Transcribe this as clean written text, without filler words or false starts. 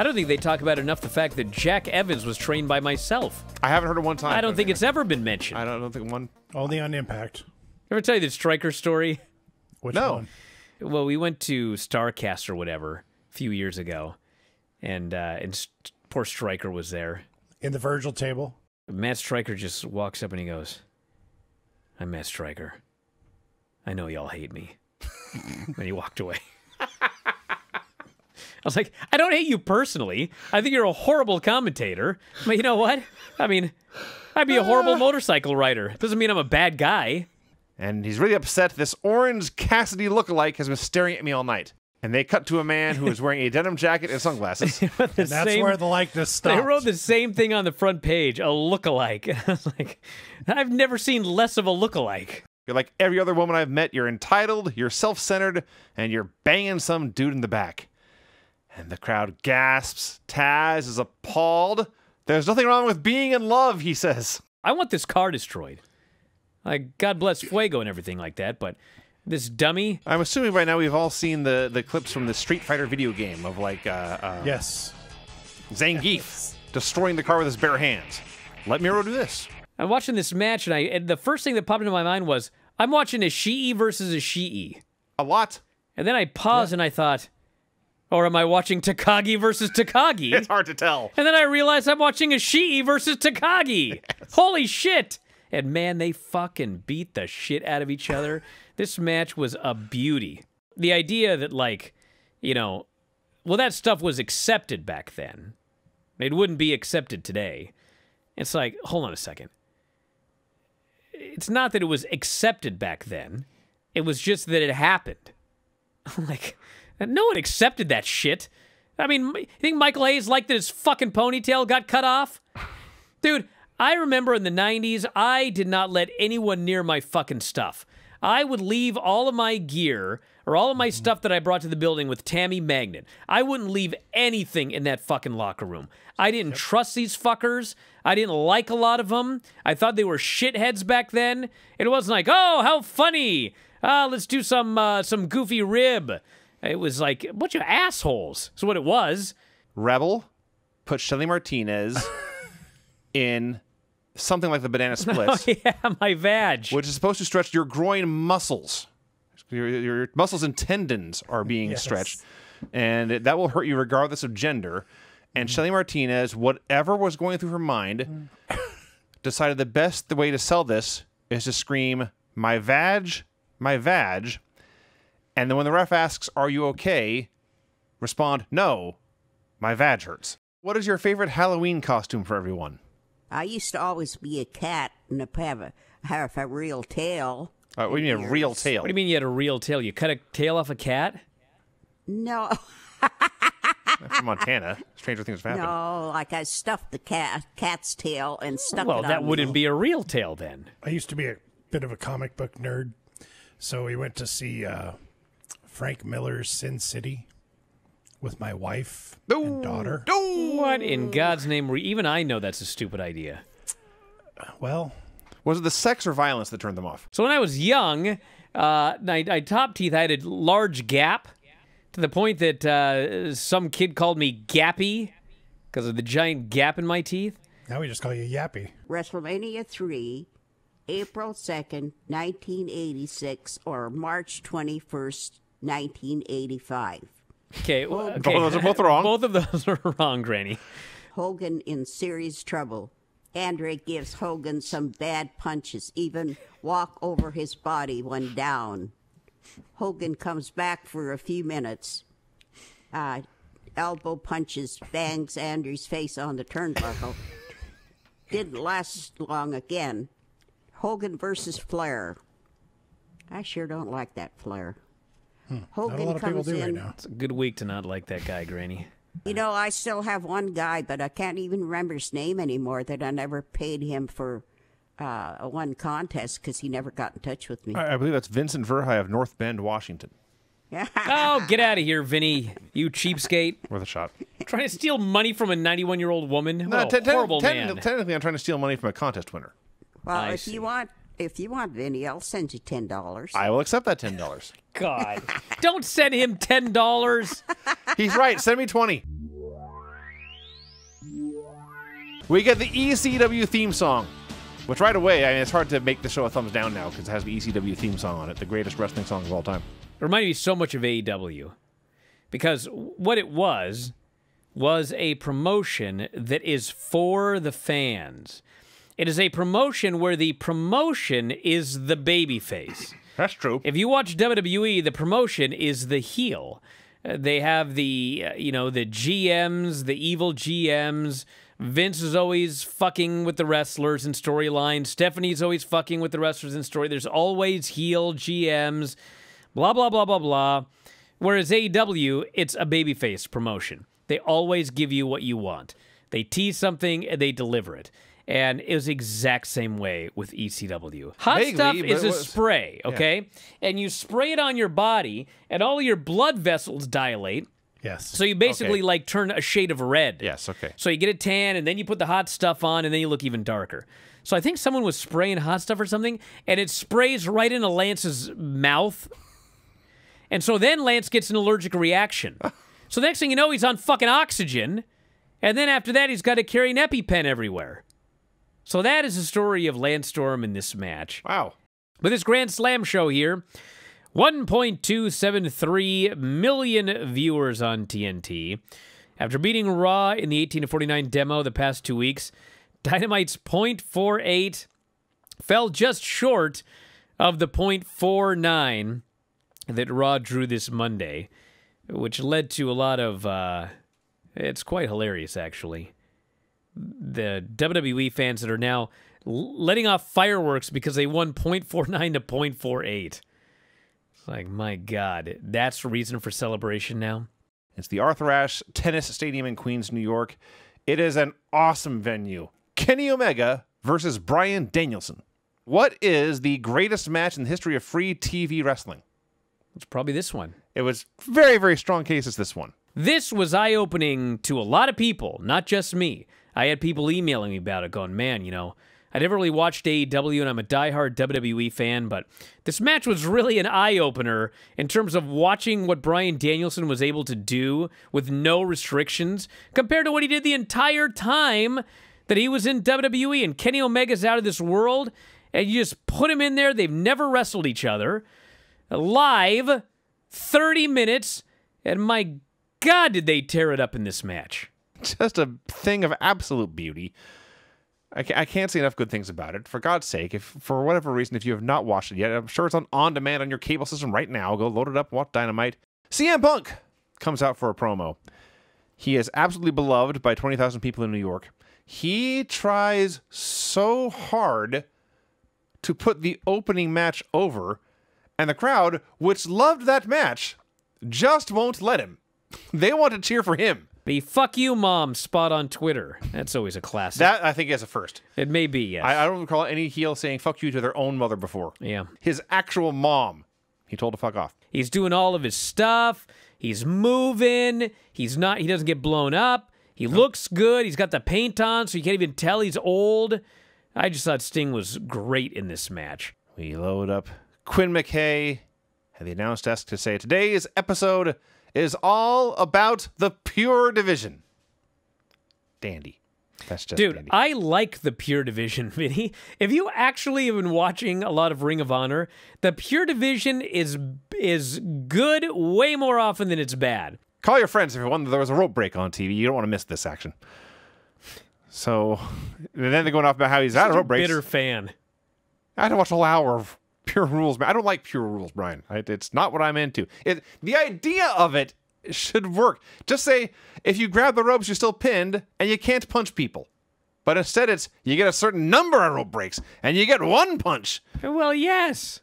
I don't think they talk about enough the fact that Jack Evans was trained by myself. I haven't heard it one time. I don't think it's ever been mentioned. I don't think one. Only on Impact. Ever tell you the Stryker story? Which one? Well, we went to StarCast or whatever a few years ago, and poor Stryker was there. In the Virgil table? Matt Stryker just walks up and he goes, "I'm Matt Stryker. I know y'all hate me." And he walked away. I was like, I don't hate you personally. I think you're a horrible commentator. But you know what? I mean, I'd be a horrible motorcycle rider. Doesn't mean I'm a bad guy. And he's really upset. This orange Cassidy lookalike has been staring at me all night. And they cut to a man who is wearing a denim jacket and sunglasses. And that's where the likeness stopped. They wrote the same thing on the front page, a lookalike. And I was like, I've never seen less of a lookalike. You're like every other woman I've met. You're entitled, you're self-centered, and you're banging some dude in the back. And the crowd gasps. Taz is appalled. There's nothing wrong with being in love, he says. I want this car destroyed. Like, God bless Fuego and everything like that, but this dummy... I'm assuming by now we've all seen the clips from the Street Fighter video game of, like, yes. Zangief destroying the car with his bare hands. Let Miro do this. I'm watching this match, and the first thing that popped into my mind was, I'm watching Ishii versus Ishii. A lot. And then I paused and I thought... Or am I watching Takagi versus Takagi? It's hard to tell. And then I realized I'm watching Ishii versus Takagi. Yes. Holy shit. And man, they fucking beat the shit out of each other. This match was a beauty. The idea that, like, you know, well, that stuff was accepted back then. It wouldn't be accepted today. It's like, hold on a second. It's not that it was accepted back then. It was just that it happened. I'm like... No one accepted that shit. I mean, you think Michael Hayes liked that his fucking ponytail got cut off? Dude, I remember in the 90s, I did not let anyone near my fucking stuff. I would leave all of my gear or all of my stuff that I brought to the building with Tammy Magnet. I wouldn't leave anything in that fucking locker room. I didn't trust these fuckers. I didn't like a lot of them. I thought they were shitheads back then. It wasn't like, oh, how funny. Let's do some goofy rib. It was like, a bunch of assholes. That's what it was. Rebel put Shelly Martinez in something like the banana splits. Oh, yeah, my vag. Which is supposed to stretch your groin muscles. Your muscles and tendons are being stretched. And that will hurt you regardless of gender. And Shelly Martinez, whatever was going through her mind, decided the best way to sell this is to scream, "My vag, my vag." And then when the ref asks, "Are you okay?" respond, "No, my vag hurts." What is your favorite Halloween costume for everyone? I used to always be a cat and have a real tail. What do you mean a real tail? What do you mean you had a real tail? You cut a tail off a cat? No. From Montana. Stranger things have happened. No, like I stuffed the cat's tail and stuck it on. Well, that wouldn't be a real tail then. I used to be a bit of a comic book nerd, so we went to see... Frank Miller's Sin City with my wife and daughter. What in God's name were you? Even I know that's a stupid idea. Well, was it the sex or violence that turned them off? So when I was young, I top teeth, I had a large gap to the point that some kid called me Gappy because of the giant gap in my teeth. Now we just call you Yappy. WrestleMania 3. April 2nd, 1986 or March 21st. 1985. Okay, well, those are both wrong. Both of those are wrong, Granny. Hogan in serious trouble. Andre gives Hogan some bad punches, even walk over his body when down. Hogan comes back for a few minutes. Elbow punches, bangs Andre's face on the turnbuckle. Didn't last long again. Hogan versus Flair. I sure don't like that Flair. Hogan comes in. Right, it's a good week to not like that guy, Granny. You know, I still have one guy, but I can't even remember his name anymore. That I never paid him for one contest because he never got in touch with me. I believe that's Vincent Verhey of North Bend, Washington. Oh, get out of here, Vinny! You cheapskate. Worth a shot. Trying to steal money from a 91-year-old woman. No, horrible man. Technically, I'm trying to steal money from a contest winner. Well, if you want Vinny, I'll send you $10. I will accept that $10. God. Don't send him $10. He's right. Send me $20. We get the ECW theme song, which right away, I mean, it's hard to make the show a thumbs down now because it has the ECW theme song on it, the greatest wrestling song of all time. It reminded me so much of AEW because what it was a promotion that is for the fans. It is a promotion where the promotion is the babyface. That's true. If you watch WWE, the promotion is the heel. They have the, you know, the GMs, the evil GMs. Vince is always fucking with the wrestlers in storyline. Stephanie's always fucking with the wrestlers in story. There's always heel GMs, blah, blah, blah, blah, blah. Whereas AEW, it's a babyface promotion. They always give you what you want. They tease something, and they deliver it. And it was the exact same way with ECW. Hot stuff is a spray, okay? Yeah. And you spray it on your body, and all your blood vessels dilate. Yes. So you basically, like, turn a shade of red. Yes, okay. So you get a tan, and then you put the hot stuff on, and then you look even darker. So I think someone was spraying hot stuff or something, and it sprays right into Lance's mouth. And so then Lance gets an allergic reaction. So the next thing you know, he's on fucking oxygen. And then after that, he's got to carry an EpiPen everywhere. So that is the story of Lance Storm in this match. Wow. But this Grand Slam show here, 1.273 million viewers on TNT. After beating Raw in the 18 to 49 demo the past 2 weeks, Dynamite's 0.48 fell just short of the 0.49 that Raw drew this Monday, which led to a lot of, it's quite hilarious, actually. The WWE fans that are now letting off fireworks because they won 0.49 to 0.48. It's like, my God, that's reason for celebration now? It's the Arthur Ashe Tennis Stadium in Queens, New York. It is an awesome venue. Kenny Omega versus Brian Danielson. What is the greatest match in the history of free TV wrestling? It's probably this one. It was very, very strong cases, this one. This was eye-opening to a lot of people, not just me. I had people emailing me about it going, man, you know, I never really watched AEW and I'm a diehard WWE fan, but this match was really an eye-opener in terms of watching what Brian Danielson was able to do with no restrictions compared to what he did the entire time that he was in WWE. And Kenny Omega's out of this world, and you just put him in there. They've never wrestled each other. Live, 30 minutes, and my God, did they tear it up in this match. Just a thing of absolute beauty. I can't say enough good things about it. For God's sake, if for whatever reason, if you have not watched it yet, I'm sure it's on demand on your cable system right now. Go load it up, watch Dynamite. CM Punk comes out for a promo. He is absolutely beloved by 20,000 people in New York. He tries so hard to put the opening match over, and the crowd, which loved that match, just won't let him. They want to cheer for him. The fuck you, mom spot on Twitter. That's always a classic. That, I think, is a first. It may be, yes. I don't recall any heel saying fuck you to their own mother before. Yeah. His actual mom, he told to fuck off. He's doing all of his stuff. He's moving. He's not. He doesn't get blown up. He looks good. He's got the paint on, so you can't even tell he's old. I just thought Sting was great in this match. We load up Quinn McKay at the announce desk to say, today's episode is all about the Pure Division. Dandy. That's just dude, dandy. I like the Pure Division, Vinny. If you actually have been watching a lot of Ring of Honor, the Pure Division is good way more often than it's bad. Call your friends if you want. There was a rope break on TV. You don't want to miss this action. So, and then they're going off about how he's out of rope breaks. Bitter fan. I had to watch a whole hour of Pure Rules, man. I don't like Pure Rules, Brian. It's not what I'm into. The idea of it should work. Just say, if you grab the ropes, you're still pinned, and you can't punch people. But instead, it's, you get a certain number of rope breaks, and you get one punch. Well, yes.